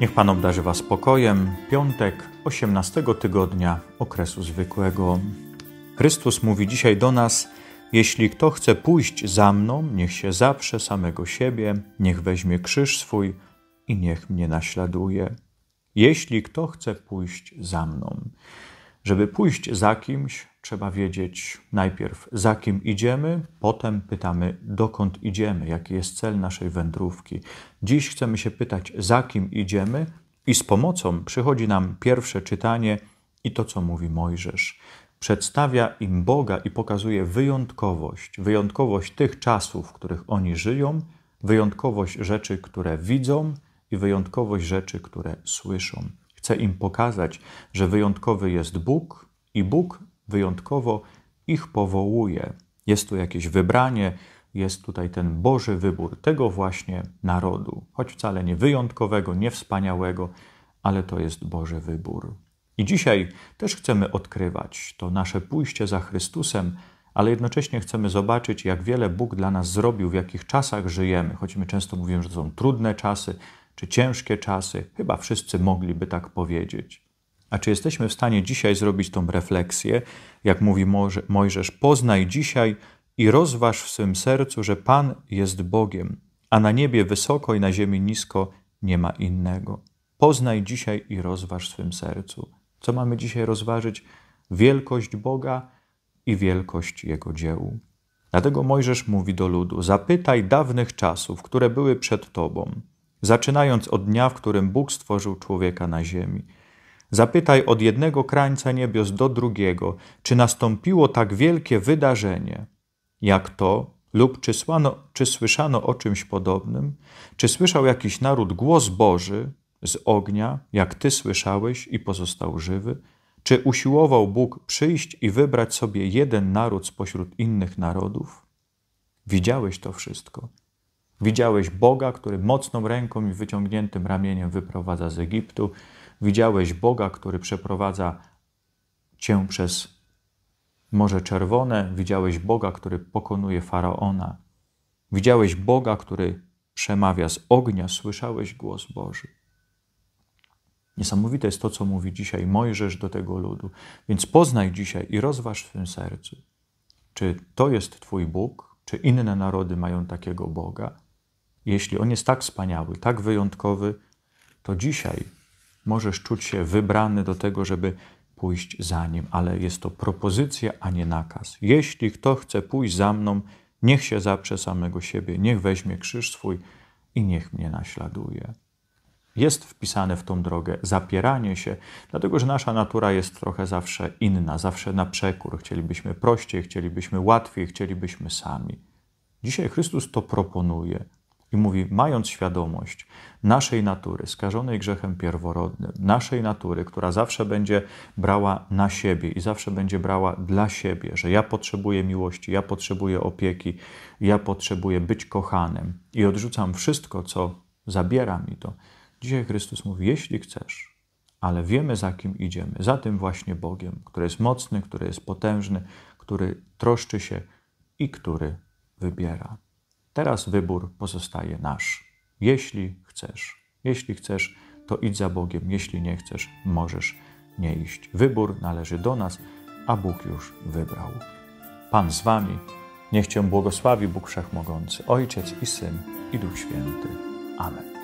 Niech Pan obdarzy Was spokojem. Piątek, 18 tygodnia okresu zwykłego. Chrystus mówi dzisiaj do nas: jeśli kto chce pójść za mną, niech się zaprze samego siebie, niech weźmie krzyż swój i niech mnie naśladuje. Jeśli kto chce pójść za mną. Żeby pójść za kimś, trzeba wiedzieć najpierw, za kim idziemy, potem pytamy, dokąd idziemy, jaki jest cel naszej wędrówki. Dziś chcemy się pytać, za kim idziemy, i z pomocą przychodzi nam pierwsze czytanie i to, co mówi Mojżesz. Przedstawia im Boga i pokazuje wyjątkowość tych czasów, w których oni żyją, wyjątkowość rzeczy, które widzą, i wyjątkowość rzeczy, które słyszą. Chce im pokazać, że wyjątkowy jest Bóg i Bóg wyjątkowo ich powołuje. Jest tu jakieś wybranie, jest tutaj ten Boży wybór tego właśnie narodu. Choć wcale nie wyjątkowego, nie wspaniałego, ale to jest Boży wybór. I dzisiaj też chcemy odkrywać to nasze pójście za Chrystusem, ale jednocześnie chcemy zobaczyć, jak wiele Bóg dla nas zrobił, w jakich czasach żyjemy. Choć my często mówimy, że to są trudne czasy, czy ciężkie czasy, chyba wszyscy mogliby tak powiedzieć. A czy jesteśmy w stanie dzisiaj zrobić tą refleksję, jak mówi Mojżesz, poznaj dzisiaj i rozważ w swym sercu, że Pan jest Bogiem, a na niebie wysoko i na ziemi nisko nie ma innego. Poznaj dzisiaj i rozważ w swym sercu. Co mamy dzisiaj rozważyć? Wielkość Boga i wielkość Jego dzieł. Dlatego Mojżesz mówi do ludu, zapytaj dawnych czasów, które były przed Tobą, zaczynając od dnia, w którym Bóg stworzył człowieka na ziemi. Zapytaj od jednego krańca niebios do drugiego, czy nastąpiło tak wielkie wydarzenie, jak to, lub czy słyszano o czymś podobnym, czy słyszał jakiś naród głos Boży z ognia, jak Ty słyszałeś i pozostał żywy, czy usiłował Bóg przyjść i wybrać sobie jeden naród spośród innych narodów? Widziałeś to wszystko. Widziałeś Boga, który mocną ręką i wyciągniętym ramieniem wyprowadza z Egiptu. Widziałeś Boga, który przeprowadza Cię przez Morze Czerwone. Widziałeś Boga, który pokonuje Faraona. Widziałeś Boga, który przemawia z ognia. Słyszałeś głos Boży. Niesamowite jest to, co mówi dzisiaj Mojżesz do tego ludu. Więc poznaj dzisiaj i rozważ w tym sercu, czy to jest Twój Bóg, czy inne narody mają takiego Boga. Jeśli On jest tak wspaniały, tak wyjątkowy, to dzisiaj możesz czuć się wybrany do tego, żeby pójść za Nim, ale jest to propozycja, a nie nakaz. Jeśli kto chce pójść za mną, niech się zaprze samego siebie, niech weźmie krzyż swój i niech mnie naśladuje. Jest wpisane w tą drogę zapieranie się, dlatego że nasza natura jest trochę zawsze inna, zawsze na przekór. Chcielibyśmy prościej, chcielibyśmy łatwiej, chcielibyśmy sami. Dzisiaj Chrystus to proponuje i mówi, mając świadomość naszej natury skażonej grzechem pierworodnym, naszej natury, która zawsze będzie brała na siebie i zawsze będzie brała dla siebie, że ja potrzebuję miłości, ja potrzebuję opieki, ja potrzebuję być kochanym i odrzucam wszystko, co zabiera mi to. Dzisiaj Chrystus mówi, jeśli chcesz, ale wiemy, za kim idziemy, za tym właśnie Bogiem, który jest mocny, który jest potężny, który troszczy się i który wybiera. Teraz wybór pozostaje nasz. Jeśli chcesz, to idź za Bogiem, jeśli nie chcesz, możesz nie iść. Wybór należy do nas, a Bóg już wybrał. Pan z Wami, niech Cię błogosławi Bóg Wszechmogący, Ojciec i Syn, i Duch Święty. Amen.